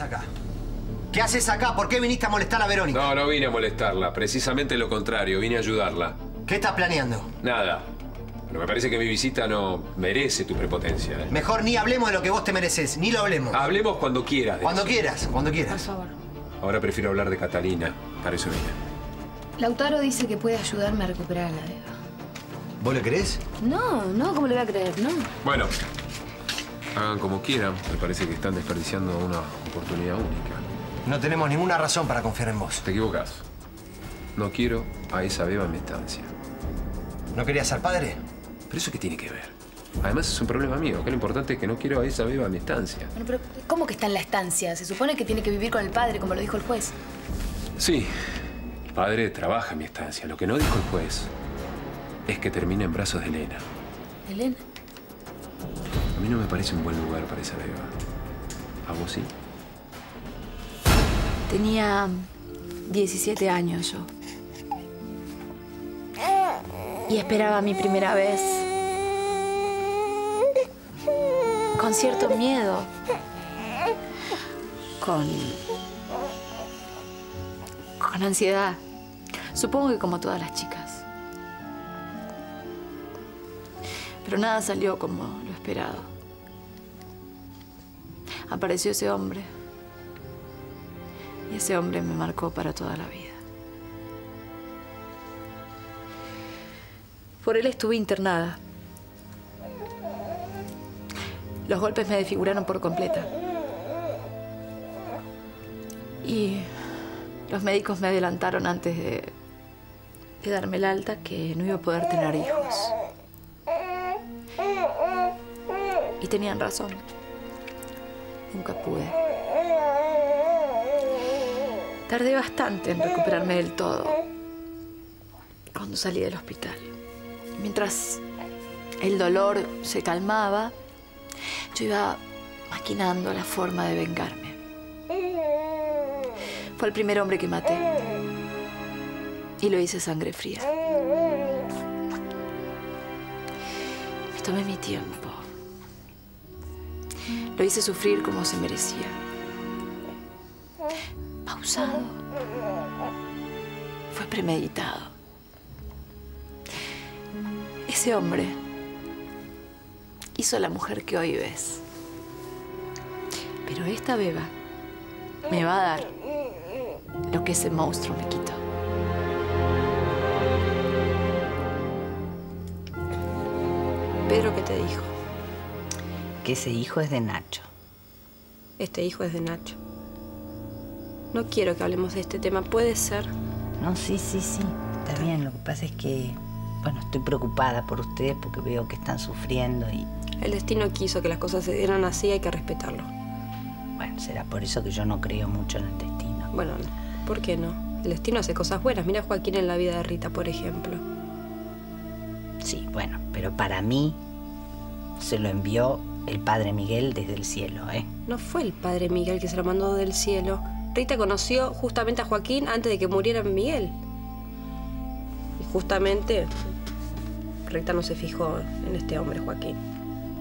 haces acá? ¿Qué haces acá? ¿Por qué viniste a molestar a Verónica? No, no vine a molestarla. Precisamente lo contrario. Vine a ayudarla. ¿Qué estás planeando? Nada. Pero me parece que mi visita no merece tu prepotencia, ¿eh? Mejor ni hablemos de lo que vos te mereces. Ni lo hablemos. Hablemos cuando quieras. Cuando quieras, cuando quieras. Por favor. Ahora prefiero hablar de Catalina. Para eso vine. Lautaro dice que puede ayudarme a recuperar a la beba. ¿Vos le crees? No, no. ¿Cómo le voy a creer? No. Bueno. Hagan como quieran. Me parece que están desperdiciando una oportunidad única. No tenemos ninguna razón para confiar en vos. Te equivocás. No quiero a esa beba en mi estancia. ¿No querías ser padre? ¿Pero eso qué tiene que ver? Además es un problema mío. Acá lo importante es que no quiero a esa beba en mi estancia. Bueno, pero ¿cómo que está en la estancia? Se supone que tiene que vivir con el padre, como lo dijo el juez. Sí. El padre trabaja en mi estancia. Lo que no dijo el juez es que termina en brazos de Elena. ¿Elena? A mí no me parece un buen lugar para esa beba. ¿A vos sí? Tenía 17 años yo. Y esperaba mi primera vez. Con cierto miedo. Con ansiedad. Supongo que como todas las chicas. Pero nada salió como lo esperado. Apareció ese hombre. Y ese hombre me marcó para toda la vida. Por él estuve internada. Los golpes me desfiguraron por completa. Y los médicos me adelantaron antes de darme el alta que no iba a poder tener hijos. Y tenían razón. Nunca pude. Tardé bastante en recuperarme del todo cuando salí del hospital. Mientras el dolor se calmaba, yo iba maquinando la forma de vengarme. Fue el primer hombre que maté. Y lo hice sangre fría. Me tomé mi tiempo. Lo hice sufrir como se merecía. Pausado. Fue premeditado. Ese hombre hizo la mujer que hoy ves. Pero esta beba me va a dar lo que ese monstruo me quitó. Pedro, ¿qué te dijo? Que ese hijo es de Nacho. Este hijo es de Nacho. No quiero que hablemos de este tema. ¿Puede ser? No, sí, sí, sí. Está bien. Lo que pasa es que... Bueno, estoy preocupada por ustedes porque veo que están sufriendo y... El destino quiso que las cosas se dieran así y hay que respetarlo. Bueno, será por eso que yo no creo mucho en el destino. Bueno, ¿por qué no? El destino hace cosas buenas. Mira a Joaquín en la vida de Rita, por ejemplo. Sí, bueno, pero para mí se lo envió el padre Miguel desde el cielo, ¿eh? No fue el padre Miguel que se lo mandó del cielo. Rita conoció justamente a Joaquín antes de que muriera Miguel. Justamente, Rita no se fijó en este hombre, Joaquín.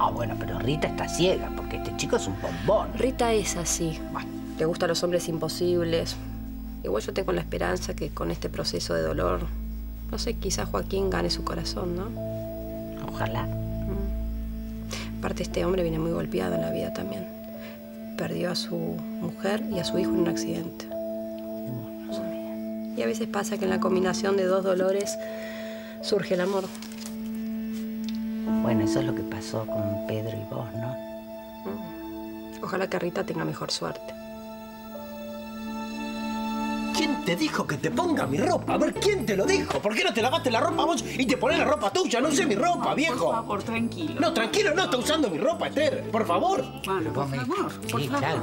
Ah, bueno, pero Rita está ciega, porque este chico es un bombón. Rita es así. Bueno, le gustan los hombres imposibles. Igual yo tengo la esperanza que con este proceso de dolor, no sé, quizás Joaquín gane su corazón, ¿no? Ojalá. Aparte, este hombre viene muy golpeado en la vida también. Perdió a su mujer y a su hijo en un accidente. Y a veces pasa que en la combinación de dos dolores surge el amor. Bueno, eso es lo que pasó con Pedro y vos, ¿no? Ojalá que Rita tenga mejor suerte. ¿Quién te dijo que te ponga mi ropa? A ver, ¿quién te lo dijo? ¿Por qué no te lavaste la ropa vos y te pones la ropa tuya? No usé mi ropa, viejo. Por favor, tranquilo. No, tranquilo, no está usando mi ropa, Esther. Por favor. Bueno, por favor. Sí, claro.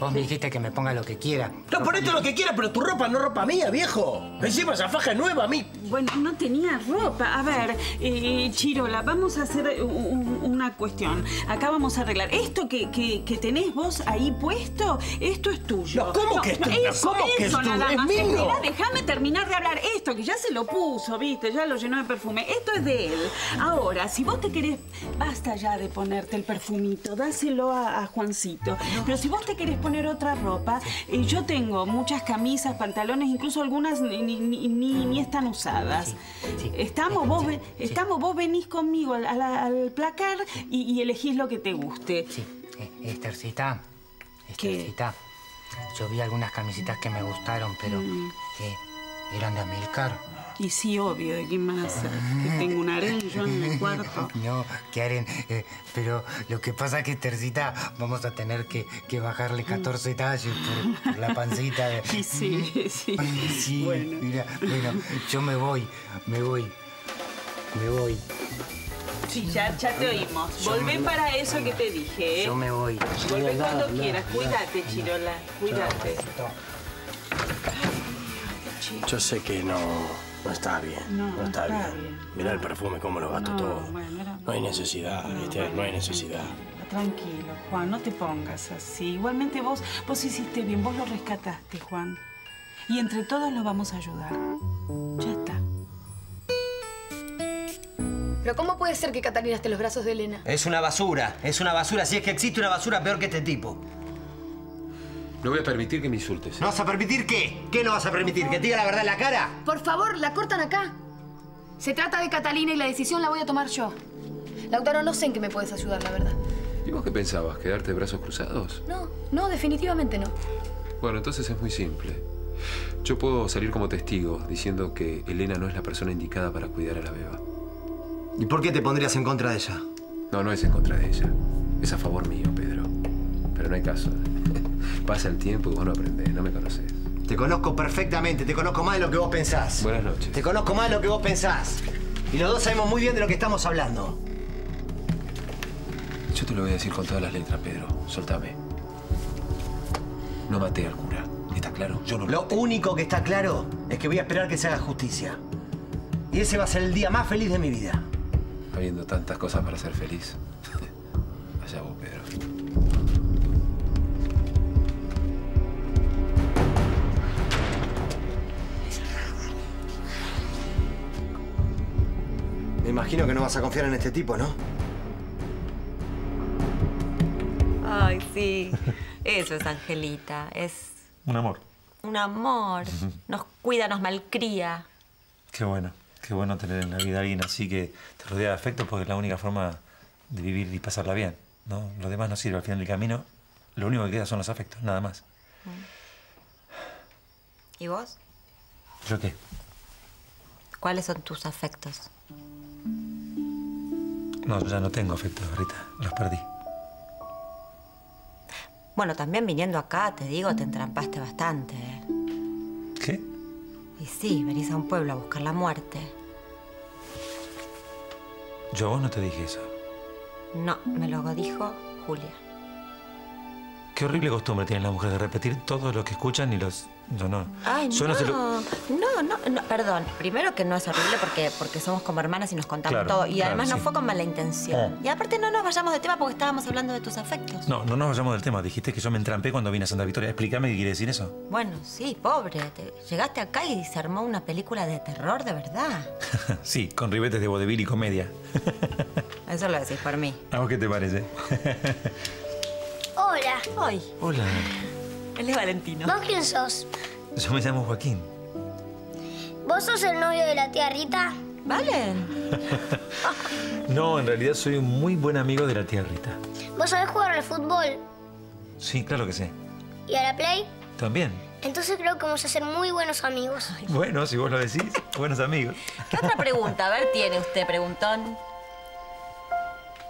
Vos me dijiste que me ponga lo que quiera. No, ponete lo que quiera, pero tu ropa no es ropa mía, viejo. Encima esa faja es nueva a mí. Bueno, no tenía ropa. A ver, Chirola, vamos a hacer una cuestión. Acá vamos a arreglar. Esto que tenés vos ahí puesto, esto es tuyo. No, ¿cómo que es tuyo? ¿Cómo que es tuyo? Es mío. Mira, déjame terminar de hablar. Esto que ya se lo puso, viste, ya lo llenó de perfume. Esto es de él. Ahora, si vos te querés... Basta ya de ponerte el perfumito. Dáselo a Juancito. Pero si vos te querés poner poner otra ropa. Yo tengo muchas camisas, pantalones, incluso algunas ni están usadas. Sí. Vos venís conmigo al placar y elegís lo que te guste. Sí. Esthercita, Esthercita, yo vi algunas camisitas que me gustaron, pero eran de Amilcar. Y sí, obvio, ¿de qué más? Que tengo un harén yo en el cuarto. No, que harén. Pero lo que pasa es que, Tercita, vamos a tener que bajarle 14 talles por la pancita. Sí. Sí, bueno. Mira, bueno, yo me voy. Sí, ya te oímos. Volvé para eso que te dije, ¿eh? Yo me voy. Volvé cuando quieras. Cuídate, Chirola. Cuídate. Yo sé que no está bien, no está bien. Mirá el perfume, cómo lo gasto todo. Bueno, no hay necesidad, no hay necesidad. Tranquilo, Juan, no te pongas así. Igualmente vos hiciste bien, vos lo rescataste, Juan. Y entre todos lo vamos a ayudar. Ya está. ¿Pero cómo puede ser que Catalina esté en los brazos de Elena? Es una basura, si es que existe una basura peor que este tipo. No voy a permitir que me insultes, ¿eh? ¿No vas a permitir qué? ¿Qué no vas a permitir? ¿Que te diga la verdad en la cara? Por favor, la cortan acá. Se trata de Catalina y la decisión la voy a tomar yo. Lautaro, no sé en qué me puedes ayudar, la verdad. ¿Y vos qué pensabas? ¿Quedarte de brazos cruzados? No, definitivamente no. Bueno, entonces es muy simple. Yo puedo salir como testigo diciendo que Elena no es la persona indicada para cuidar a la beba. ¿Y por qué te pondrías en contra de ella? No es en contra de ella. Es a favor mío, Pedro. Pero no hay caso. Pasa el tiempo y vos no aprendés, no me conocés. Te conozco perfectamente, te conozco más de lo que vos pensás. Buenas noches. Te conozco más de lo que vos pensás. Y los dos sabemos muy bien de lo que estamos hablando. Yo te lo voy a decir con todas las letras, Pedro. Soltame. No maté al cura, ¿está claro? Yo no lo maté. Lo único que está claro es que voy a esperar que se haga justicia. Y ese va a ser el día más feliz de mi vida. Habiendo tantas cosas para ser feliz. Allá vos, Pedro. Me imagino que no vas a confiar en este tipo, ¿no? Ay, sí. Eso es Angelita. Es... un amor. Un amor. Nos cuida, nos malcría. Qué bueno. Qué bueno tener en la vida a alguien así que te rodea de afecto porque es la única forma de vivir y pasarla bien, ¿no? Lo demás no sirve. Al final del camino, lo único que queda son los afectos, nada más. ¿Y vos? ¿Yo qué? ¿Cuáles son tus afectos? No, ya no tengo afectos, Rita. Los perdí. Bueno, también viniendo acá, te digo, te entrampaste bastante, ¿eh? ¿Qué? Y sí, venís a un pueblo a buscar la muerte. ¿Yo a vos no te dije eso? No, me lo dijo Julia. Qué horrible costumbre tienen las mujeres de repetir todo lo que escuchan y los... No. Ay, yo no. No, perdón. Primero que no es horrible porque somos como hermanas y nos contamos todo. Y además no fue con mala intención. Y aparte no nos vayamos de tema porque estábamos hablando de tus afectos. No nos vayamos del tema. Dijiste que yo me entrampé cuando vine a Santa Victoria. Explícame qué quiere decir eso. Bueno, sí, pobre. Llegaste acá y se armó una película de terror de verdad. Sí, con ribetes de vodevil y comedia. Eso lo decís por mí. ¿A vos qué te parece? Hola. Hoy. Hola. Él es Valentino. ¿Vos quién sos? Yo me llamo Joaquín. ¿Vos sos el novio de la tía Rita? ¿Valen? No, en realidad soy un muy buen amigo de la tía Rita. ¿Vos sabés jugar al fútbol? Sí, claro que sí. ¿Y a la play? También. Entonces creo que vamos a ser muy buenos amigos. Bueno, si vos lo decís, buenos amigos. ¿Qué otra pregunta? A ver, ¿tiene usted preguntón?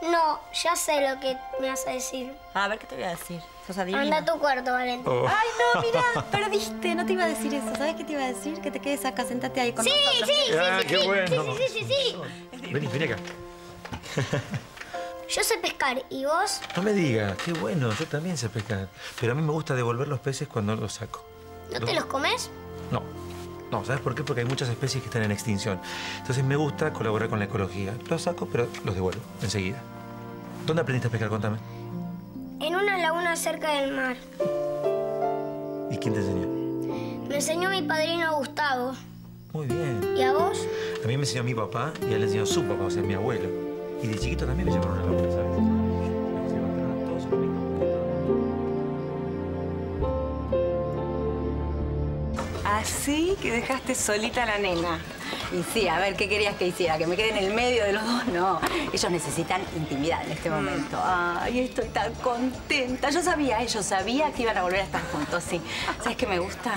No, ya sé lo que me vas a decir. A ver, ¿qué te voy a decir? ¿Sos adivino? Anda a tu cuarto, Valentín. Oh. Ay, no, mirá, perdiste. No te iba a decir eso. ¿Sabés qué te iba a decir? Que te quedes acá, sentate ahí con nosotros. ¡Sí! Vení acá. Yo sé pescar, ¿y vos? No me digas, qué bueno, yo también sé pescar. Pero a mí me gusta devolver los peces cuando los saco. ¿No te los comes? No. No, ¿sabes por qué? Porque hay muchas especies que están en extinción. Entonces me gusta colaborar con la ecología. Los saco, pero los devuelvo enseguida. ¿Dónde aprendiste a pescar? Contame. En una laguna cerca del mar. ¿Y quién te enseñó? Me enseñó mi padrino Gustavo. Muy bien. ¿Y a vos? A mí me enseñó mi papá y a él le enseñó su papá, o sea, mi abuelo. Y de chiquito también me llevaron a la laguna, ¿sabes? Así que dejaste solita a la nena. Y sí, a ver, ¿qué querías que hiciera? ¿Que me quede en el medio de los dos? No, ellos necesitan intimidad en este momento. Ay, estoy tan contenta. Yo sabía que iban a volver a estar juntos, sí. ¿Sabes qué me gusta?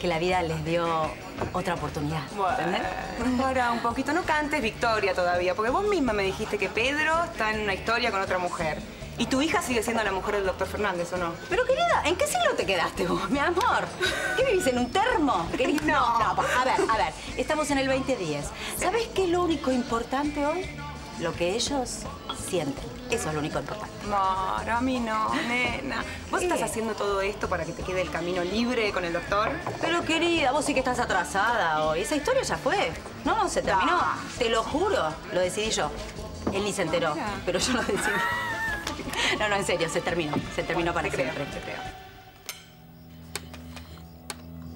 Que la vida les dio otra oportunidad. ¿Entendés? Bueno, ahora un poquito, no cantes victoria todavía, porque vos misma me dijiste que Pedro está en una historia con otra mujer. Y tu hija sigue siendo la mujer del doctor Fernández, ¿o no? Pero, querida, ¿en qué siglo te quedaste vos, mi amor? ¿Qué vivís, en un termo? No, a ver, estamos en el 2010. ¿Sabés qué es lo único importante hoy? Lo que ellos sienten. Eso es lo único importante. Amor, a mí no, nena. ¿Vos estás haciendo todo esto para que te quede el camino libre con el doctor? Pero, querida, vos sí que estás atrasada hoy. Esa historia ya fue. No, se terminó. Da. Te lo juro, lo decidí yo. Él ni se enteró, pero yo lo decidí. No, en serio, se terminó para siempre. Te creo.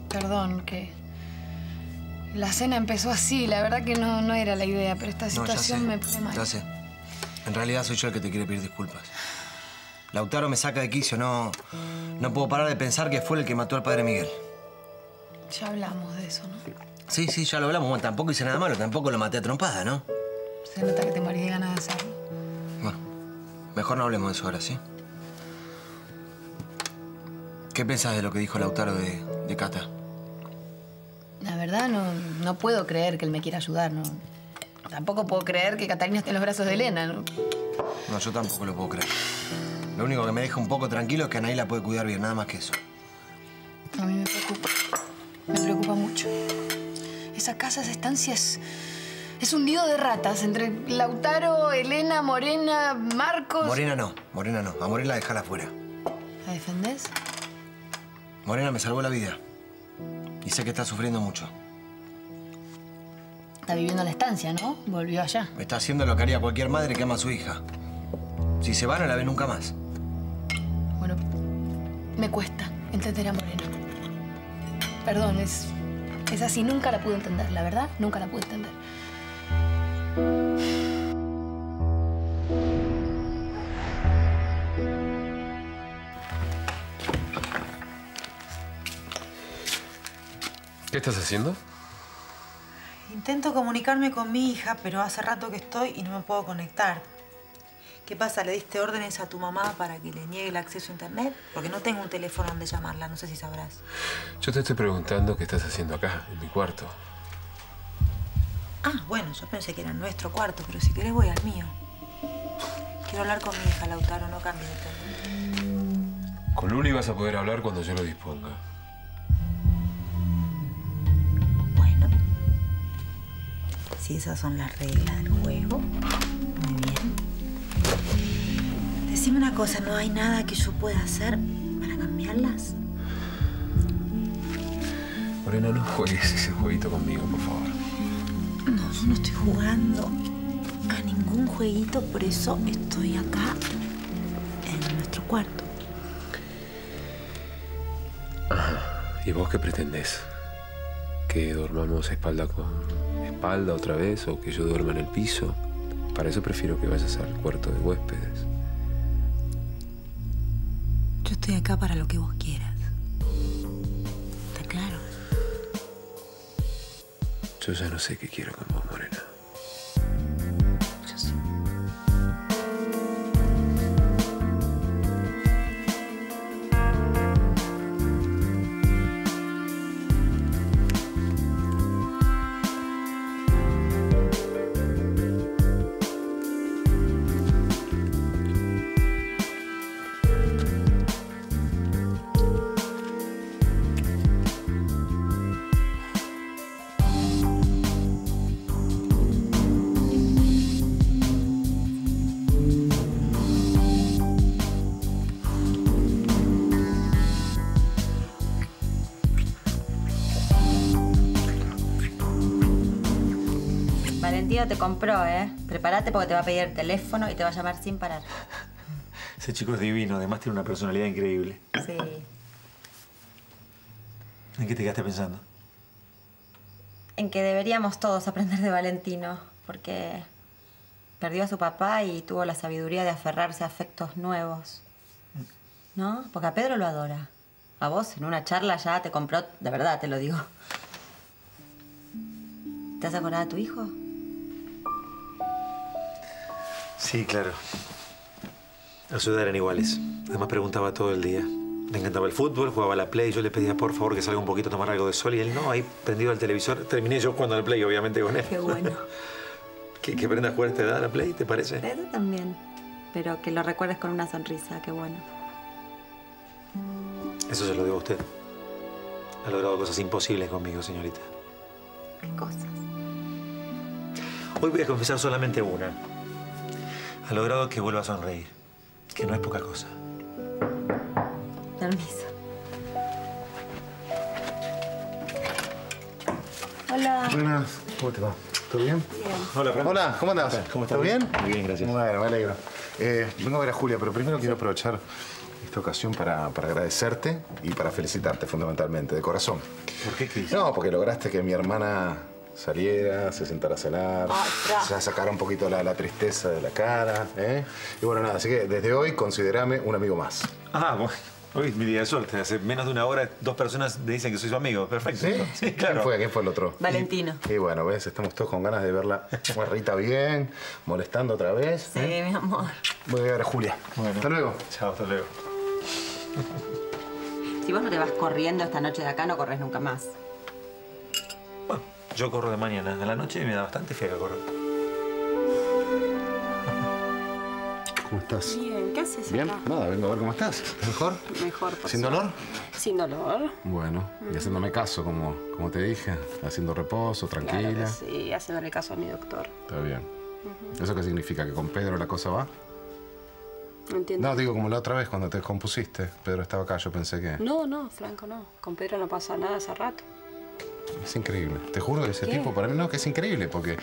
Perdón, que la cena empezó así, la verdad que no era la idea, pero esta situación me pone mal. Ya sé, en realidad soy yo el que te quiere pedir disculpas. Lautaro me saca de quicio, no puedo parar de pensar que fue el que mató al padre Miguel. Ya hablamos de eso, ¿no? Sí, ya lo hablamos, bueno, tampoco hice nada malo, tampoco lo maté a trompada, ¿no? Se nota que te morís de ganas de hacerlo. Mejor no hablemos de eso ahora, ¿sí? ¿Qué pensás de lo que dijo Lautaro de Cata? La verdad, no puedo creer que él me quiera ayudar, ¿no? Tampoco puedo creer que Catalina esté en los brazos de Elena, ¿no? No, yo tampoco lo puedo creer. Lo único que me deja un poco tranquilo es que Anahí la puede cuidar bien, nada más que eso. A mí me preocupa. Me preocupa mucho. Esa casa, esa estancia es un nido de ratas entre Lautaro, Elena, Morena, Marcos... Morena no. A Morena dejala afuera. ¿La defendés? Morena me salvó la vida. Y sé que está sufriendo mucho. Está viviendo en la estancia, ¿no? Volvió allá. Está haciendo lo que haría cualquier madre que ama a su hija. Si se va, no la ve nunca más. Bueno, me cuesta entender a Morena. Perdón, es así. Nunca la pude entender, la verdad. Nunca la pude entender. ¿Qué estás haciendo? Intento comunicarme con mi hija, pero hace rato que estoy y no me puedo conectar. ¿Qué pasa? ¿Le diste órdenes a tu mamá para que le niegue el acceso a internet? Porque no tengo un teléfono donde llamarla, no sé si sabrás. Yo te estoy preguntando qué estás haciendo acá, en mi cuarto. Ah, bueno, yo pensé que era nuestro cuarto, pero si querés voy al mío. Quiero hablar con mi hija, Lautaro, no cambies de tema. Con Luli vas a poder hablar cuando yo lo disponga. Bueno. Si esas son las reglas del juego, muy bien. Decime una cosa, ¿no hay nada que yo pueda hacer para cambiarlas? Morena, no juegues ese jueguito conmigo, por favor. No, yo no estoy jugando a ningún jueguito, por eso estoy acá, en nuestro cuarto. Ajá. ¿Y vos qué pretendés? ¿Que dormamos espalda con espalda otra vez o que yo duerma en el piso? Para eso prefiero que vayas al cuarto de huéspedes. Yo estoy acá para lo que vos quieras. ¿Está claro? Yo ya no sé qué quiero con vos, Morena. Yo sé. Te compró, ¿eh? Prepárate porque te va a pedir el teléfono y te va a llamar sin parar. Ese chico es divino, además tiene una personalidad increíble. Sí. ¿En qué te quedaste pensando? En que deberíamos todos aprender de Valentino, porque perdió a su papá y tuvo la sabiduría de aferrarse a afectos nuevos. ¿No? Porque a Pedro lo adora. A vos, en una charla, ya te compró... De verdad, te lo digo. ¿Te has acordado de tu hijo? Sí, claro. Los dos eran iguales. Además preguntaba todo el día. Le encantaba el fútbol, jugaba a la Play. Yo le pedía, por favor, que salga un poquito a tomar algo de sol. Y él no, ahí prendido el televisor. Terminé yo jugando a la Play, obviamente, con él. Qué bueno. Que aprendas a jugar a esta edad a la Play, ¿te parece? Eso también. Pero que lo recuerdes con una sonrisa, qué bueno. Eso se lo debo a usted. Ha logrado cosas imposibles conmigo, señorita. ¿Qué cosas? Hoy voy a confesar solamente una. Ha logrado que vuelva a sonreír, que no es poca cosa. Permiso. Hola. Buenas. ¿Cómo te va? ¿Todo bien? Bien. Hola, Franco. Hola, ¿cómo andás? ¿Cómo estás? ¿Todo bien? Muy bien, gracias. Bueno, me alegro. Vengo a ver a Julia, pero primero quiero aprovechar esta ocasión para agradecerte y para felicitarte fundamentalmente, de corazón. ¿Por qué quisiste? No, porque lograste que mi hermana saliera, se sentara a cenar, ya sacara un poquito la tristeza de la cara, ¿eh? Y bueno, nada, así que desde hoy considerame un amigo más. Ah, bueno. Hoy es mi día de suerte. Hace menos de una hora, dos personas le dicen que soy su amigo. Perfecto. ¿Sí? Sí, claro. ¿Quién fue? ¿Quién fue el otro? Valentino. Y bueno, ves, estamos todos con ganas de verla. Rita bien, molestando otra vez. Sí, mi amor. Voy a ver a Julia. Bueno. Hasta luego. Chao, hasta luego. Si vos no te vas corriendo esta noche de acá, no corres nunca más. Bueno, yo corro de mañana. En la noche me da bastante fiaca correr. ¿Cómo estás? Bien, ¿qué haces acá? Bien, nada, vengo a ver cómo estás. ¿Mejor? Mejor, por ¿Sin dolor? Sin dolor. Bueno, y haciéndome caso, como te dije, haciendo reposo, tranquila. Claro, sí, haciéndole caso a mi doctor. Está bien. ¿Eso qué significa? ¿Que con Pedro la cosa va? No entiendo. No, digo, como la otra vez cuando te descompusiste, Pedro estaba acá, yo pensé que... No, no, Franco, no. Con Pedro no pasa nada hace rato. Es increíble. Te juro que ese tipo para mí no, que es increíble, porque...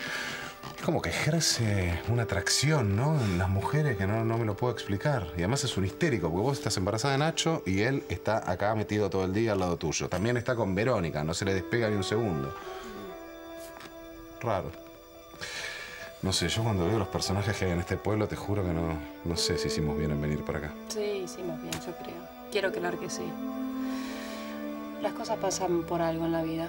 Es como que ejerce una atracción, ¿no? En las mujeres que no me lo puedo explicar. Y además es un histérico, porque vos estás embarazada de Nacho y él está acá metido todo el día al lado tuyo. También está con Verónica, no se le despega ni un segundo. Raro. No sé, yo cuando veo los personajes que hay en este pueblo, te juro que no sé si hicimos bien en venir para acá. Sí, hicimos bien, yo creo. Quiero creer que sí. Las cosas pasan por algo en la vida.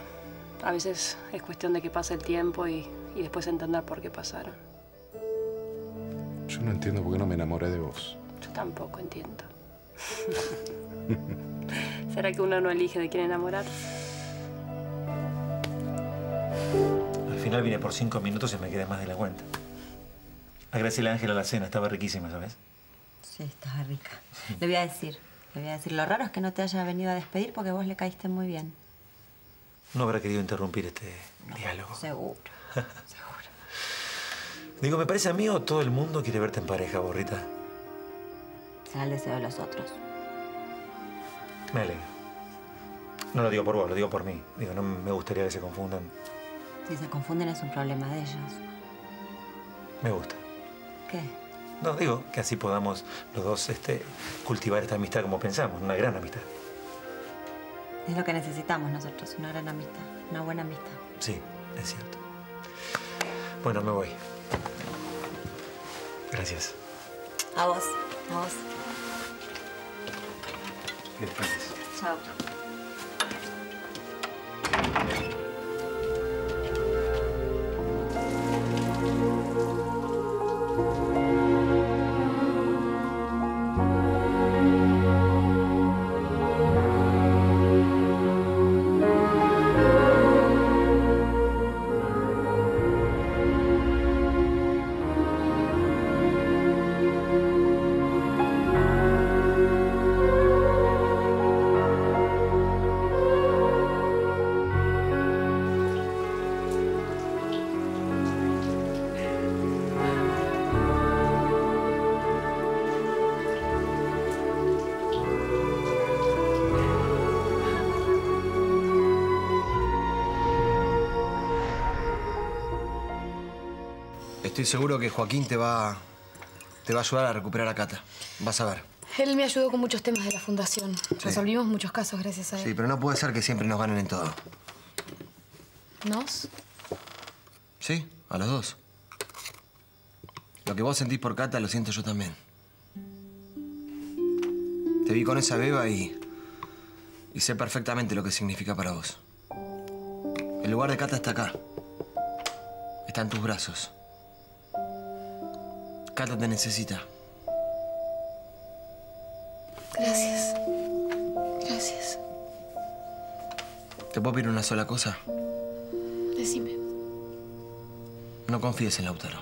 A veces es cuestión de que pase el tiempo y después entender por qué pasaron. Yo no entiendo por qué no me enamoré de vos. Yo tampoco entiendo. ¿Será que uno no elige de quién enamorar? Al final vine por 5 minutos y me quedé más de la cuenta. Agradecí a Ángela la cena, estaba riquísima, ¿sabes? Sí, estaba rica. Le voy a decir, lo raro es que no te haya venido a despedir porque vos le caíste muy bien. No habrá querido interrumpir este diálogo. Seguro. Seguro. Digo, me parece a mí o todo el mundo quiere verte en pareja, Borrita. Será el deseo de los otros. Me alegro. No lo digo por vos, lo digo por mí. Digo, no me gustaría que se confundan. Si se confunden es un problema de ellos. Me gusta. ¿Qué? No, digo que así podamos los dos cultivar esta amistad como pensamos, una gran amistad. Es lo que necesitamos nosotros, una gran amistad, una buena amistad. Sí, es cierto. Bueno, me voy. Gracias. A vos, a vos. Gracias. Chao. Estoy seguro que Joaquín te va a ayudar a recuperar a Cata. Vas a ver. Él me ayudó con muchos temas de la fundación. Resolvimos muchos casos gracias a él. Sí, pero no puede ser que siempre nos ganen en todo. ¿Nos? Sí, a los dos. Lo que vos sentís por Cata lo siento yo también. Te vi con esa beba y... Y sé perfectamente lo que significa para vos. El lugar de Cata está acá. Está en tus brazos. Cata te necesita. Gracias. Gracias. ¿Te puedo pedir una sola cosa? Decime. No confíes en Lautaro.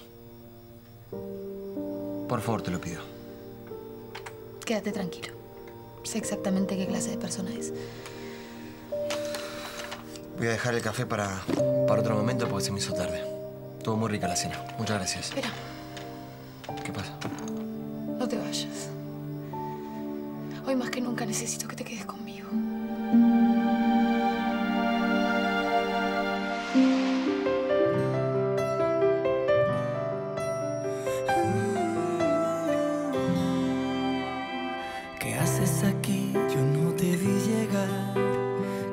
Por favor, te lo pido. Quédate tranquilo. Sé exactamente qué clase de persona es. Voy a dejar el café para otro momento porque se me hizo tarde. Estuvo muy rica la cena. Muchas gracias. Espera. ¿Qué pasa? No te vayas. Hoy más que nunca necesito que te quedes conmigo. ¿Qué haces aquí? Yo no te vi llegar.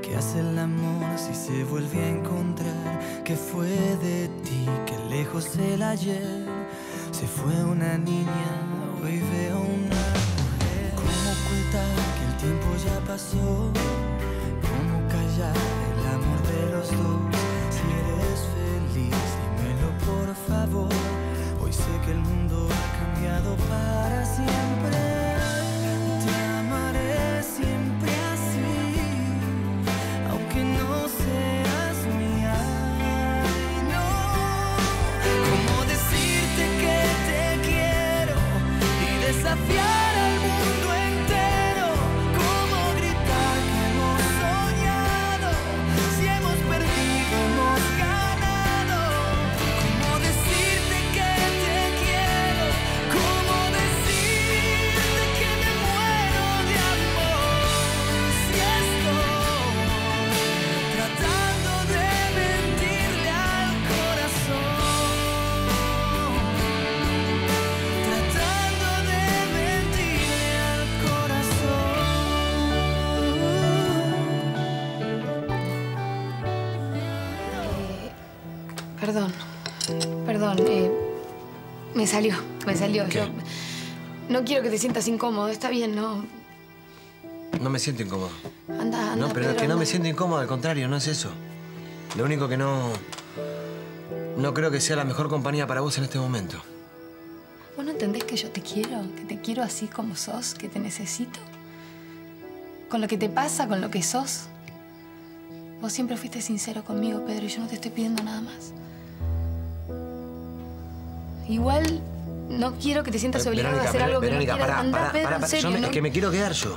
¿Qué hace el amor si se vuelve a encontrar? ¿Qué fue de ti? ¿Qué lejos el ayer? Se fue una niña, hoy veo una mujer. ¿Cómo ocultar que el tiempo ya pasó? ¿Cómo callar el amor de los dos? Si eres feliz, dímelo por favor. Hoy sé que el mundo ha cambiado para siempre. Te amaré siempre así, aunque no seas mía. Ay, no. ¿Cómo decirte que te quiero y desafiar al mundo entero? ¿Cómo gritar que hemos soñado? Si hemos perdido, hemos ganado. ¿Cómo decirte que te quiero? ¿Cómo decirte que me muero de amor? Si estoy tratando de mentirle al corazón. Tratando de mentirle al corazón. Perdón, me salió. ¿Qué? Yo no quiero que te sientas incómodo, está bien, ¿no? No me siento incómodo. Anda, no, pero Pedro, que no anda. Me siento incómodo, al contrario, no es eso. Lo único que no creo que sea la mejor compañía para vos en este momento. ¿Vos no entendés que yo te quiero? ¿Que te quiero así como sos? ¿Que te necesito? ¿Con lo que te pasa? ¿Con lo que sos? Vos siempre fuiste sincero conmigo, Pedro, y yo no te estoy pidiendo nada más. Igual no quiero que te sientas obligado a hacer algo que no quieras. Andá, Pedro, en serio, ¿no? Es que me quiero quedar yo.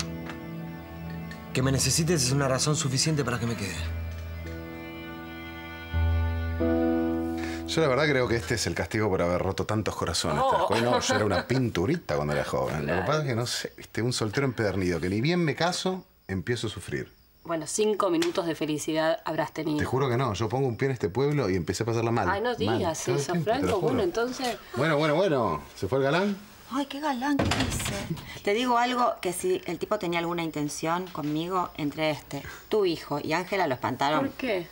Que me necesites es una razón suficiente para que me quede. Yo la verdad creo que este es el castigo por haber roto tantos corazones. ¿Te das cuenta? No, yo era una pinturita cuando era joven. Lo que pasa es que, no sé, viste, un soltero empedernido que ni bien me caso, empiezo a sufrir. Bueno, 5 minutos de felicidad habrás tenido. Te juro que no. Yo pongo un pie en este pueblo y empecé a pasarla mal. Ay, no digas eso, Franco. Bueno, entonces... Bueno. ¿Se fue el galán? Ay, qué galán que hice. Te digo algo, que si el tipo tenía alguna intención conmigo, entre tu hijo y Ángela lo espantaron. ¿Por qué?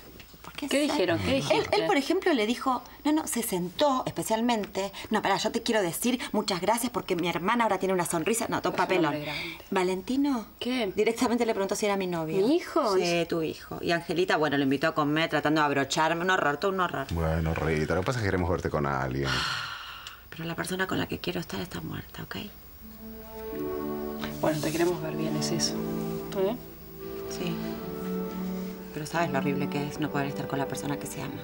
¿Qué dijeron? ¿Qué dijiste? Él, por ejemplo, le dijo... No, se sentó especialmente. No, pará, yo te quiero decir muchas gracias porque mi hermana ahora tiene una sonrisa. No, todo un papelón. ¿Valentino? ¿Qué? Directamente le preguntó si era mi novio. ¿Mi hijo? Sí, tu hijo. Y Angelita, bueno, lo invitó a comer tratando de abrocharme. Un horror, todo un horror. Bueno, Rita, lo que pasa es que queremos verte con alguien. Pero la persona con la que quiero estar está muerta, ¿ok? Bueno, te queremos ver bien, es eso. ¿Eh? Sí. Pero sabes lo horrible que es no poder estar con la persona que se ama.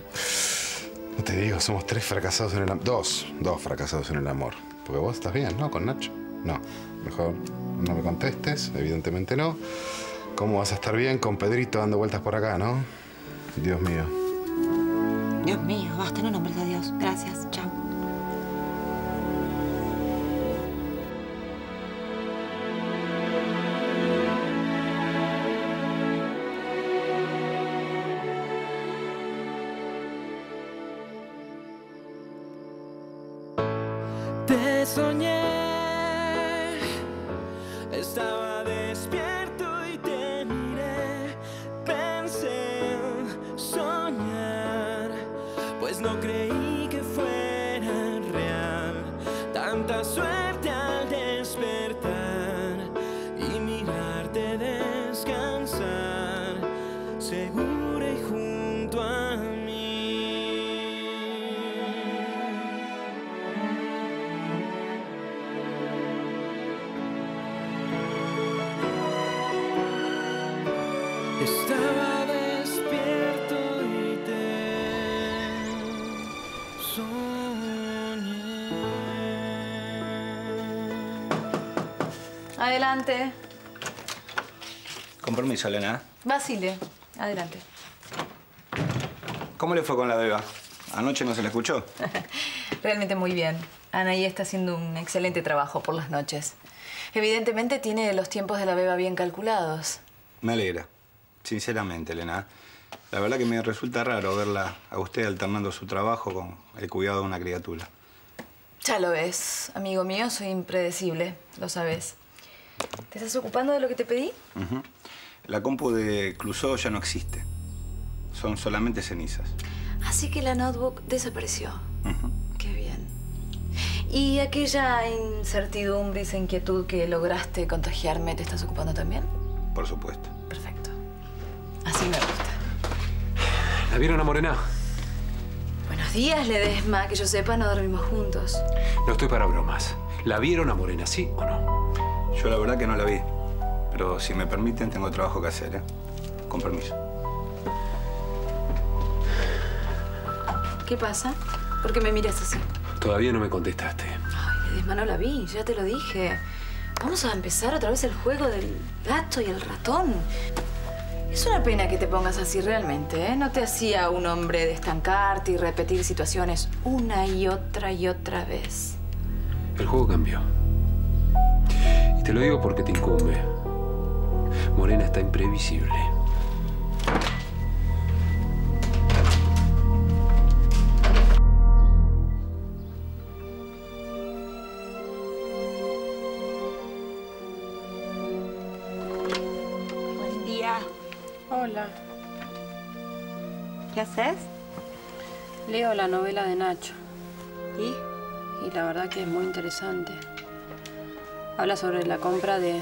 No te digo, somos 3 fracasados en el amor. 2 fracasados en el amor. Porque vos estás bien, ¿no? Con Nacho. No, mejor no me contestes, evidentemente no. ¿Cómo vas a estar bien con Pedrito dando vueltas por acá, no? Dios mío. Dios mío, basta, no nombres a Dios. Gracias, chao. Soñé, estaba despierto y te miré, pensé soñar, pues no creí que fuera real, tanta suerte al despertar y mirarte descansar. Adelante. Con permiso, Elena. Basilio, adelante. ¿Cómo le fue con la beba? ¿Anoche no se la escuchó? Realmente muy bien. Anahí está haciendo un excelente trabajo por las noches. Evidentemente tiene los tiempos de la beba bien calculados. Me alegra. Sinceramente, Elena. La verdad que me resulta raro verla a usted alternando su trabajo con el cuidado de una criatura. Ya lo ves, amigo mío. Soy impredecible, lo sabes. ¿Te estás ocupando de lo que te pedí? La compu de Clouseau ya no existe. Son solamente cenizas. Así que la notebook desapareció. Qué bien. ¿Y aquella incertidumbre y esa inquietud que lograste contagiarme, te estás ocupando también? Por supuesto. Perfecto. Así me gusta. ¿La vieron a Morena? Buenos días, Ledesma. Que yo sepa, no dormimos juntos. No estoy para bromas. ¿La vieron a Morena, sí o no? Yo la verdad que no la vi. Pero si me permiten, tengo trabajo que hacer, ¿eh? Con permiso. ¿Qué pasa? ¿Por qué me miras así? Todavía no me contestaste. Ay, Ledesma, no la vi. Ya te lo dije. Vamos a empezar otra vez el juego del gato y el ratón. Es una pena que te pongas así realmente, ¿eh? No te hacía un hombre de estancarte y repetir situaciones una y otra vez. El juego cambió. Y te lo digo porque te incumbe. Morena está imprevisible. Hola. ¿Qué haces? Leo la novela de Nacho. ¿Y? Y la verdad que es muy interesante. Habla sobre la compra de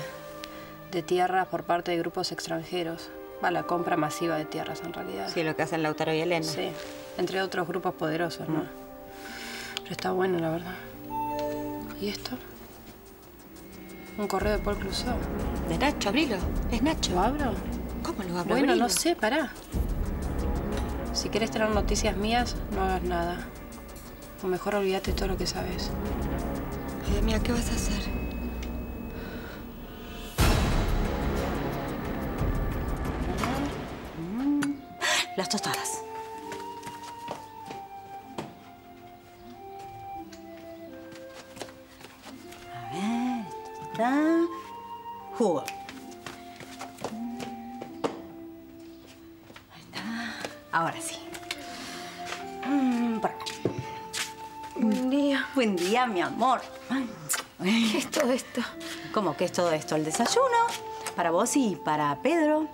tierras por parte de grupos extranjeros. Va, la compra masiva de tierras en realidad. Sí, lo que hacen Lautaro y Elena. Sí, entre otros grupos poderosos, ¿no? Pero está bueno, la verdad. ¿Y esto? Un correo de Paul Clouseau. De Nacho, abrilo. Es Nacho. ¿Lo abro? ¿Cómo lo abro? Bueno, no sé, pará. Si quieres tener noticias mías, no hagas nada. O mejor olvídate todo lo que sabes. Ay, mía, ¿qué vas a hacer? Las tostadas. A ver, está. Jugo. Ahora sí. Por acá. Buen día. Buen día, mi amor. ¿Qué es todo esto? ¿Cómo que es todo esto? El desayuno para vos y para Pedro.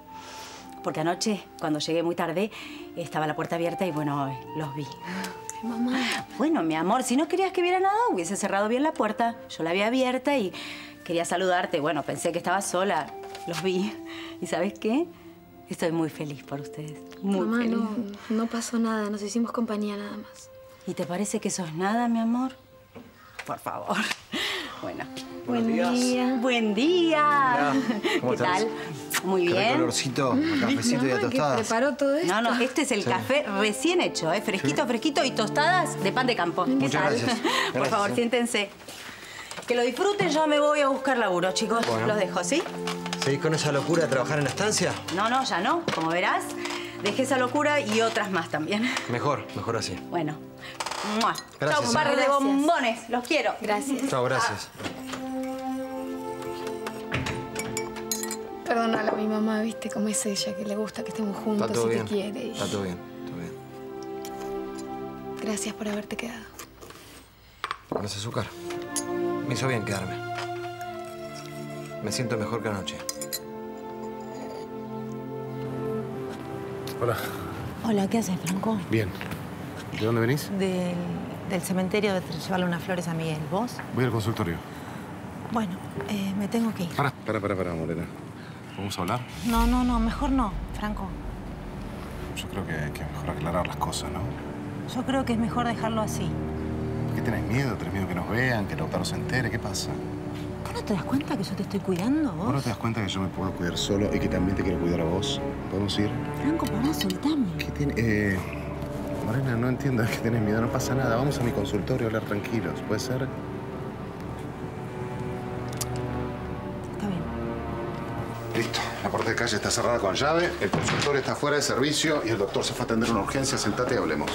Porque anoche, cuando llegué muy tarde, estaba la puerta abierta y, bueno, los vi. Ay, mamá. Bueno, mi amor, si no querías que viera nada, hubiese cerrado bien la puerta. Yo la había abierta y quería saludarte. Bueno, pensé que estabas sola. Los vi. ¿Y sabes qué? Estoy muy feliz por ustedes. Muy feliz. Mamá, no pasó nada. Nos hicimos compañía nada más. ¿Y te parece que sos nada, mi amor? Por favor. Bueno. Buen día. Buen día. ¿Cómo estás? ¿Qué tal? Muy bien. Qué calorcito, cafecito y tostadas. ¿Qué preparó todo esto? No, no, este es el café recién hecho, ¿eh? Fresquito, fresquito y tostadas de pan de campo. ¿Qué tal? Gracias. Por favor, siéntense. Que lo disfruten. Yo me voy a buscar laburo, chicos. Bueno. Los dejo, ¿sí? ¿Seguís con esa locura de trabajar en la estancia? No, no, ya no. Como verás, dejé esa locura y otras más también. Mejor, mejor así. Bueno. ¡Mua! Gracias. Chau, un par de bombones. Los quiero. Gracias. Chau, gracias. Perdónala a mi mamá, ¿viste? Como es ella, que le gusta que estemos juntos y te quiere. Está todo bien, todo bien. Gracias por haberte quedado. Pones azúcar. Me hizo bien quedarme. Me siento mejor que anoche. Hola. Hola, ¿qué haces, Franco? Bien. ¿De dónde venís? Del cementerio de llevarle unas flores a Miguel. ¿Vos? Voy al consultorio. Bueno, me tengo que ir. Pará, Morena. ¿Vamos a hablar? No, mejor no, Franco. Yo creo que es mejor aclarar las cosas, ¿no? Yo creo que es mejor dejarlo así. ¿Por qué tenés miedo? ¿Tenés miedo que nos vean, que Lautaro se entere? ¿Qué pasa? ¿Vos no te das cuenta que yo te estoy cuidando, vos? ¿Vos no te das cuenta que yo me puedo cuidar solo y que también te quiero cuidar a vos? ¿Podemos ir? Franco, pará, soltame. ¿Qué tiene? Morena, no entiendo que tenés miedo. No pasa nada. Vamos a mi consultorio a hablar tranquilos. ¿Puede ser? Está de calle está cerrada con llave, el consultor está fuera de servicio y el doctor se fue a atender una urgencia. Sentate y hablemos.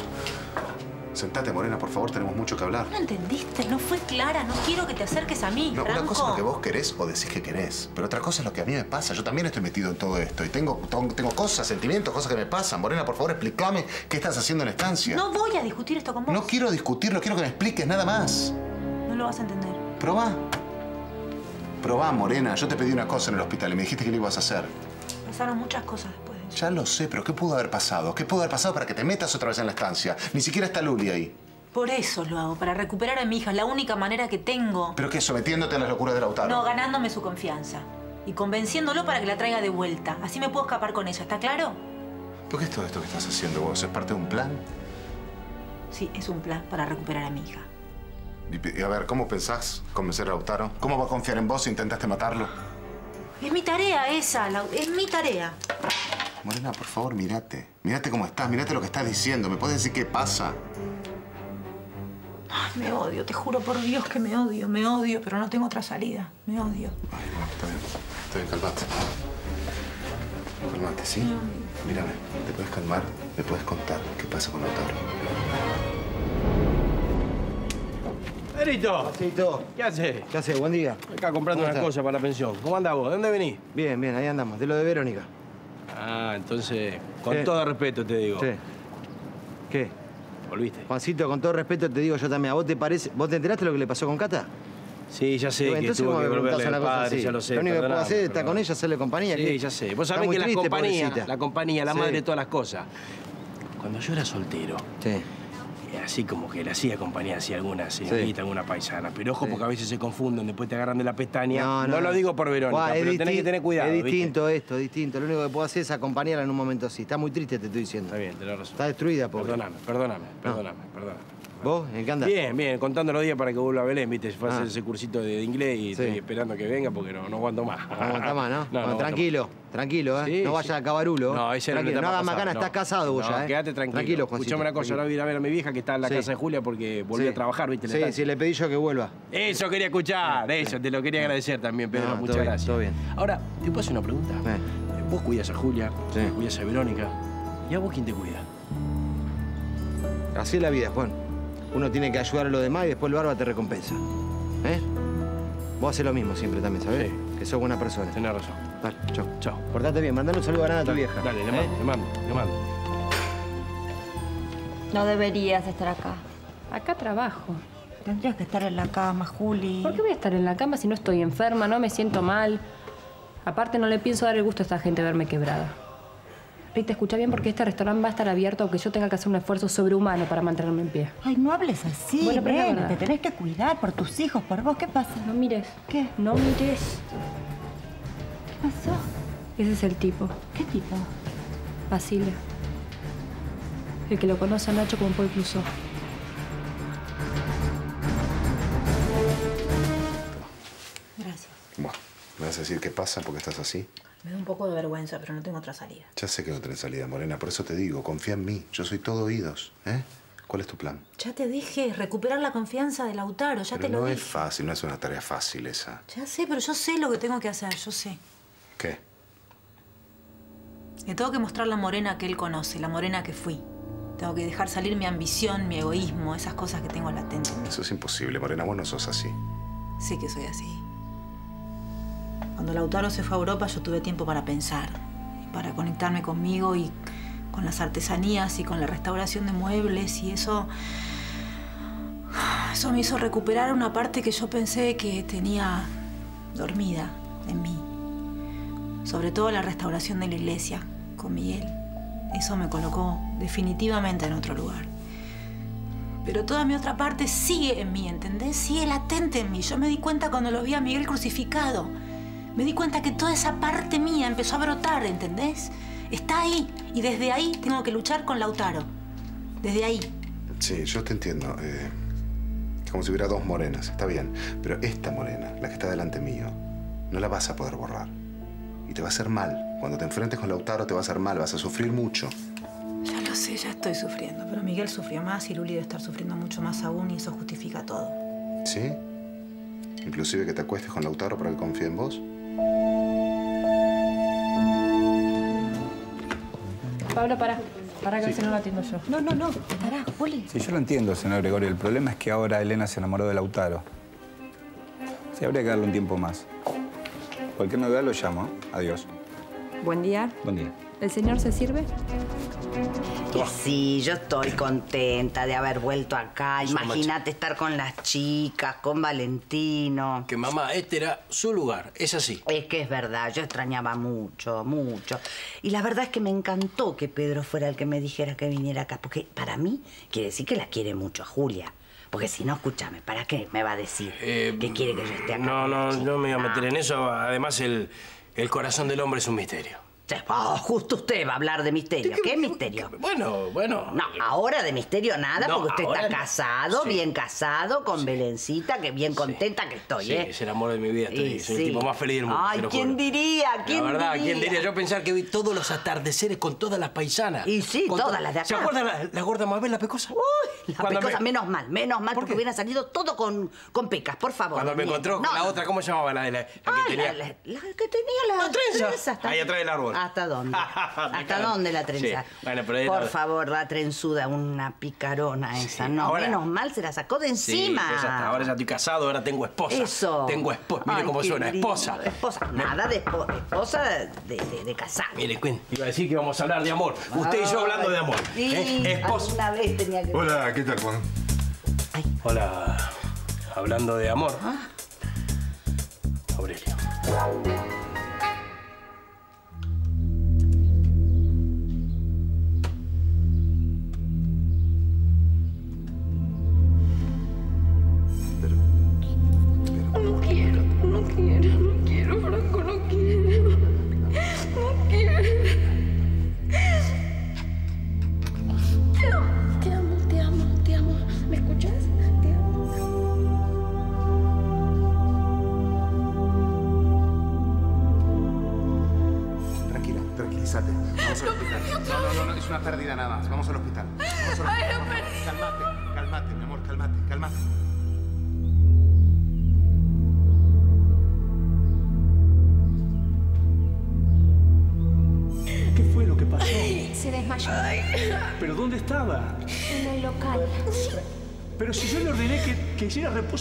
Sentate, Morena, por favor, tenemos mucho que hablar. No entendiste, no fue clara, no quiero que te acerques a mí, no, Franco. Una cosa es lo que vos querés o decís que querés, pero otra cosa es lo que a mí me pasa. Yo también estoy metido en todo esto y tengo cosas, sentimientos, cosas que me pasan. Morena, por favor, explícame qué estás haciendo en la estancia. No voy a discutir esto con vos. No quiero discutirlo, quiero que me expliques, nada más. No lo vas a entender. Probá. Probá, Morena. Yo te pedí una cosa en el hospital y me dijiste que lo ibas a hacer. Pasaron muchas cosas después de eso. Ya lo sé, pero ¿qué pudo haber pasado? ¿Qué pudo haber pasado para que te metas otra vez en la estancia? Ni siquiera está Luli ahí. Por eso lo hago, para recuperar a mi hija. Es la única manera que tengo. ¿Pero qué? ¿Sometiéndote a las locuras de Lautaro? No, ganándome su confianza. Y convenciéndolo para que la traiga de vuelta. Así me puedo escapar con ella, ¿está claro? ¿Pero qué es todo esto que estás haciendo vos? ¿Es parte de un plan? Sí, es un plan para recuperar a mi hija. Y a ver, ¿cómo pensás convencer a Lautaro? ¿Cómo va a confiar en vos si intentaste matarlo? Es mi tarea esa, es mi tarea. Morena, por favor, mírate. Mírate cómo estás, mírate lo que estás diciendo. ¿Me puedes decir qué pasa? Ay, me odio, te juro por Dios que me odio, pero no tengo otra salida. Me odio. Ay, no, está bien. Está bien, calmate. Calmate, ¿sí? Mírame, te puedes calmar, me puedes contar qué pasa con Lautaro. Pedrito. ¿Qué haces? ¿Qué haces? Buen día. Acá comprando unas cosas para la pensión. ¿Cómo andás vos? ¿De dónde venís? Bien, bien, ahí andamos. De lo de Verónica. Ah, entonces, con todo respeto te digo. Sí. ¿Qué? ¿Volviste? Juancito, con todo respeto te digo yo también. ¿A vos te parece? ¿Vos te enteraste de lo que le pasó con Cata? Sí, ya sé que tuvo que volverle al padre, ya lo sé. Lo único que puedo hacer es estar con ella, hacerle compañía. Sí, ya sé. Vos sabés que la compañía, la madre de todas las cosas. Cuando yo era soltero... Sí. Así como que le hacía compañía, así alguna señorita, alguna paisana. Pero ojo, porque a veces se confunden, después te agarran de la pestaña. No lo digo por Verónica, pero tenés que tener cuidado. Es distinto, ¿viste? Esto, es distinto. Lo único que puedo hacer es acompañarla en un momento así. Está muy triste, te estoy diciendo. Está bien, te lo resuelvo. Está destruida, pobre. Perdóname. ¿Vos? ¿En qué andás? Bien, bien, contando los días para que vuelva a Belén, viste, fue a hacer ese cursito de inglés y estoy esperando que venga porque no aguanto más. No aguanta más, ¿no? No, tranquilo, tranquilo, ¿eh? Sí, no vayas a Cabarulo. No, ese no hagas macana, estás casado vos ya, ¿eh? Quédate tranquilo. Escuchame una cosa, ahora voy a ir a ver a mi vieja que está en la casa de Julia porque volví a trabajar, viste. Sí, sí, le pedí yo que vuelva. Eso quería escuchar, eso, te lo quería agradecer también, Pedro, muchas gracias. Todo bien. Ahora, te puedo hacer una pregunta. Vos cuidás a Julia, cuidás a Verónica, ¿y a vos quién te cuida? Así es la vida, Juan. Uno tiene que ayudar a los demás y después el barba te recompensa. ¿Eh? Vos haces lo mismo siempre también, ¿sabés? Sí. Que sos buena persona. Tenés razón. Dale, chau. Chau. Portate bien, mandale un saludo a Nana a tu vieja. Dale, le mando, le mando. No deberías estar acá. Acá trabajo. Tendrías que estar en la cama, Juli. ¿Por qué voy a estar en la cama si no estoy enferma, no me siento mal? Aparte, no le pienso dar el gusto a esta gente verme quebrada. Rita, escucha bien porque este restaurante va a estar abierto aunque yo tenga que hacer un esfuerzo sobrehumano para mantenerme en pie. Ay, no hables así. Bueno, pero ven, te tenés que cuidar por tus hijos, por vos. ¿Qué pasa? No mires. ¿Qué? No mires. ¿Qué pasó? Ese es el tipo. ¿Qué tipo? Basilio. El que lo conoce a Nacho como Paul Clouseau. Gracias. Bueno, ¿me vas a decir qué pasa porque estás así? Me da un poco de vergüenza, pero no tengo otra salida. Ya sé que no tenés salida, Morena. Por eso te digo, confía en mí. Yo soy todo oídos, ¿eh? ¿Cuál es tu plan? Ya te dije, recuperar la confianza de Lautaro. Ya te lo dije. No es fácil, no es una tarea fácil esa. Ya sé, pero yo sé lo que tengo que hacer, yo sé. ¿Qué? Le tengo que mostrar la Morena que él conoce, la Morena que fui. Tengo que dejar salir mi ambición, mi egoísmo, esas cosas que tengo latentes. Eso es imposible, Morena. Vos no sos así. Sí que soy así. Cuando Lautaro se fue a Europa, yo tuve tiempo para pensar, para conectarme conmigo y con las artesanías y con la restauración de muebles. Y eso me hizo recuperar una parte que yo pensé que tenía dormida en mí. Sobre todo la restauración de la iglesia con Miguel. Eso me colocó definitivamente en otro lugar. Pero toda mi otra parte sigue en mí, ¿entendés? Sigue latente en mí. Yo me di cuenta cuando lo vi a Miguel crucificado. Me di cuenta que toda esa parte mía empezó a brotar, ¿entendés? Está ahí, y desde ahí tengo que luchar con Lautaro. Desde ahí. Sí, yo te entiendo. Como si hubiera dos Morenas, está bien. Pero esta Morena, la que está delante mío, no la vas a poder borrar. Y te va a hacer mal. Cuando te enfrentes con Lautaro te va a hacer mal, vas a sufrir mucho. Ya lo sé, ya estoy sufriendo. Pero Miguel sufrió más y Luli debe estar sufriendo mucho más aún y eso justifica todo. ¿Sí? Inclusive que te acuestes con Lautaro para que confíe en vos. Thank you. Pablo, pará. Pará que sí. Si no lo atiendo yo. No, no, no. Pará, Juli. Sí, yo lo entiendo, señor Gregorio. El problema es que ahora Elena se enamoró de Lautaro. Sí, habría que darle un tiempo más. Cualquier novedad lo llamo. Adiós. Buen día. Buen día. ¿El señor se sirve? Que sí, yo estoy contenta de haber vuelto acá. Imagínate estar con las chicas, con Valentino. Que mamá, este era su lugar, es así. Es que es verdad, yo extrañaba mucho, mucho. Y la verdad es que me encantó que Pedro fuera el que me dijera que viniera acá. Porque para mí quiere decir que la quiere mucho a Julia. Porque si no, escúchame, ¿para qué me va a decir que quiere que yo esté acá? No, no, no me voy a meter en eso. Además, el corazón del hombre es un misterio. Oh, justo usted va a hablar de misterio. ¿Qué misterio? Bueno, bueno... No, ahora de misterio nada, no, porque usted está casado, sí. Bien casado, con sí. Belencita, que bien contenta sí. Que estoy, sí, es el amor de mi vida, estoy, soy sí. El tipo más feliz del mundo. Ay, ¿quién diría? ¿Quién diría? La verdad, ¿quién diría? Yo pensar que vi todos los atardeceres con todas las paisanas. Y sí, todas las de acá. ¿Se acuerdan la gorda Mabel, la pecosa? Uy, la pecosa, menos mal, porque hubiera salido todo con pecas, por favor. Cuando me encontró con la otra, ¿cómo se llamaba? La que tenía la trenza. Ahí atrás del árbol. ¿Hasta dónde? ¿Hasta dónde la trenza? Sí. Bueno, pero por favor, la trenzuda, una picarona esa. Sí. No, ahora... menos mal se la sacó de encima. Sí, ahora ya estoy casado, ahora tengo esposa. Eso. Tengo esposa. Mire cómo suena, esposa. Esposa. Nada de esposa de casado. Mire, Quinn, iba a decir que íbamos a hablar de amor. Usted y yo hablando de amor. Sí, esposa. Una vez tenía que... Hola, ¿qué tal, Juan? Ay. Hola. Hablando de amor. ¿Ah? Aurelio.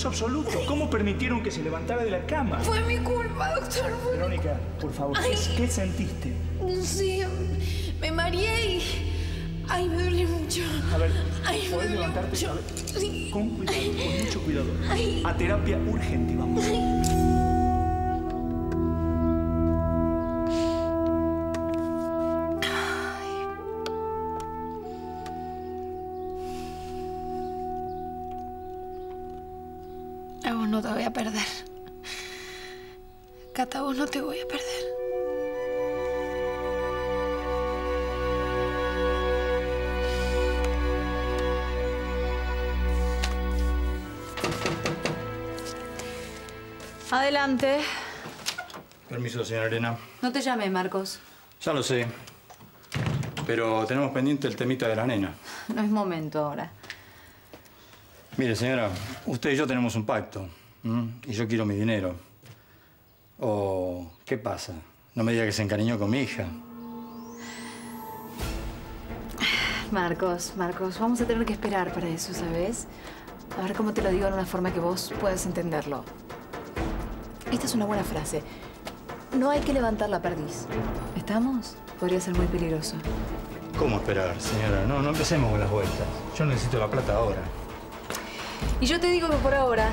Absoluto. ¿Cómo permitieron que se levantara de la cama? Fue mi culpa, doctor. Verónica, por favor, ¿qué sentiste? No sé, me mareé y... Ay, me duele mucho. A ver, ¿puedes levantarte? Mucho. Con cuidado, con mucho cuidado. A terapia urgente, vamos. Cata, vos no te voy a perder. Adelante. Permiso, señora Elena. No te llamé, Marcos. Ya lo sé. Pero tenemos pendiente el temita de la nena. No es momento ahora. Mire, señora, usted y yo tenemos un pacto. Y yo quiero mi dinero. Oh, ¿qué pasa? No me diga que se encariñó con mi hija. Marcos, vamos a tener que esperar para eso, ¿sabes? A ver cómo te lo digo en una forma que vos puedas entenderlo. Esta es una buena frase. No hay que levantar la perdiz. ¿Estamos? Podría ser muy peligroso. ¿Cómo esperar, señora? No, no empecemos con las vueltas. Yo necesito la plata ahora. Y yo te digo que por ahora,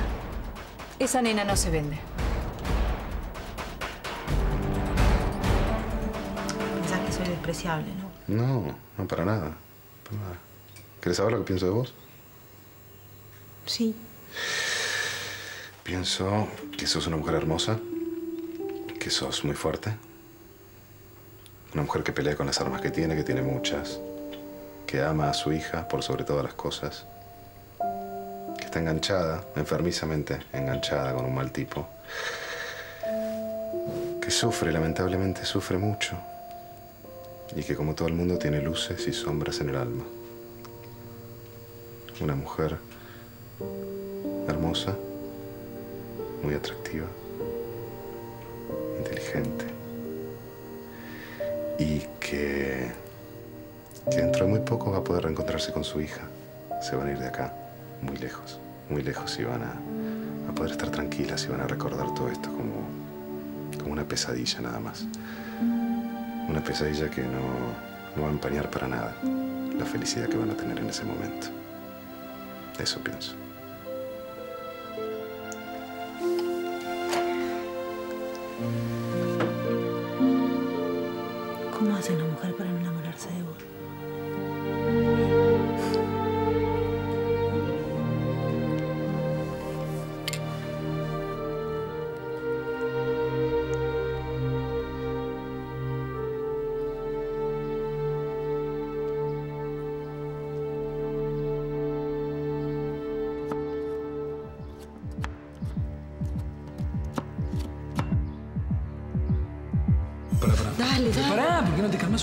esa nena no se vende. Despreciable, ¿no? No, no para nada. ¿Querés saber lo que pienso de vos? Sí. Pienso que sos una mujer hermosa, que sos muy fuerte, una mujer que pelea con las armas que tiene muchas, que ama a su hija por sobre todas las cosas, que está enganchada, enfermizamente enganchada con un mal tipo, que sufre, lamentablemente sufre mucho. Y que, como todo el mundo, tiene luces y sombras en el alma. Una mujer hermosa, muy atractiva, inteligente. Y que que dentro de muy poco va a poder reencontrarse con su hija. Se van a ir de acá, muy lejos, y van a poder estar tranquilas y van a recordar todo esto como una pesadilla nada más. Una pesadilla que no va a empañar para nada la felicidad que van a tener en ese momento. Eso pienso. ¿Cómo hace una mujer para no enamorarse de vos?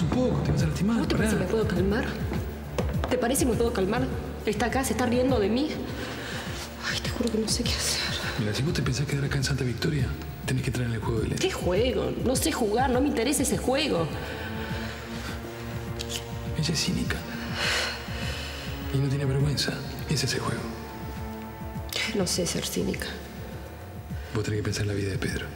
Un poco, te vas a lastimar. ¿Vos te parece que me puedo calmar? ¿Te parece que me puedo calmar? Está acá, se está riendo de mí. Ay, te juro que no sé qué hacer. Mira, si vos te pensás quedar acá en Santa Victoria, tenés que entrar en el juego de Elena. ¿Qué juego? No sé jugar, no me interesa ese juego. Ella es cínica. Y no tiene vergüenza. Es ese juego. No sé ser cínica. Vos tenés que pensar en la vida de Pedro.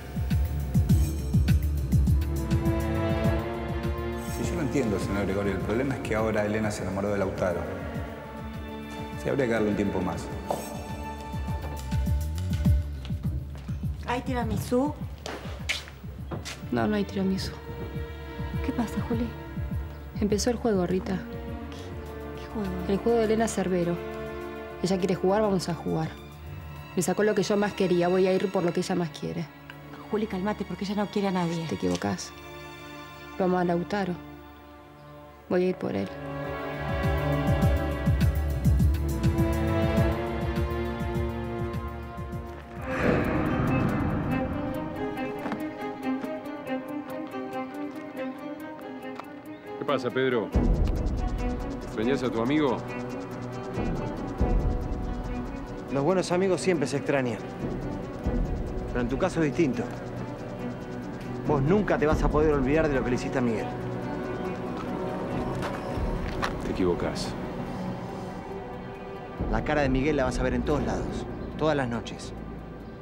Entiendo, señor Gregorio. El problema es que ahora Elena se enamoró de Lautaro. Sí, habría que darle un tiempo más. ¿Hay tiramisú? No, no hay tiramisú. ¿Qué pasa, Juli? Empezó el juego, Rita. ¿Qué juego? El juego de Elena Cerbero. Ella quiere jugar, vamos a jugar. Me sacó lo que yo más quería. Voy a ir por lo que ella más quiere. Juli, calmate, porque ella no quiere a nadie. Te equivocás. Vamos a Lautaro. Voy a ir por él. ¿Qué pasa, Pedro? ¿Extrañás a tu amigo? Los buenos amigos siempre se extrañan. Pero en tu caso es distinto. Vos nunca te vas a poder olvidar de lo que le hiciste a Miguel. Te equivocás. La cara de Miguel la vas a ver en todos lados, todas las noches,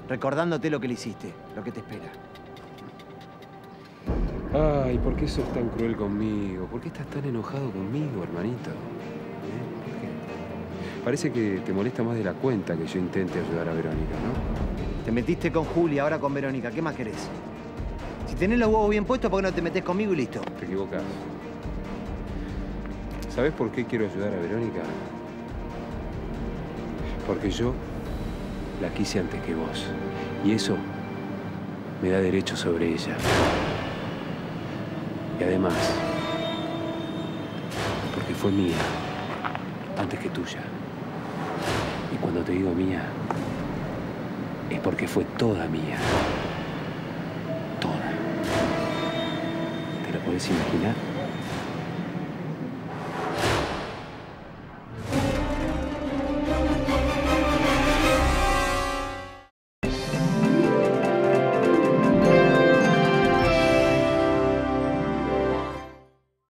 recordándote lo que le hiciste, lo que te espera. Ay, ¿por qué sos tan cruel conmigo? ¿Por qué estás tan enojado conmigo, hermanito? Parece que te molesta más de la cuenta que yo intente ayudar a Verónica, ¿no? Te metiste con Julia, ahora con Verónica. ¿Qué más querés? Si tenés los huevos bien puestos, ¿por qué no te metés conmigo y listo? Te equivocás. ¿Sabés por qué quiero ayudar a Verónica? Porque yo la quise antes que vos. Y eso me da derecho sobre ella. Y además, porque fue mía antes que tuya. Y cuando te digo mía, es porque fue toda mía. ¿Puedes imaginar?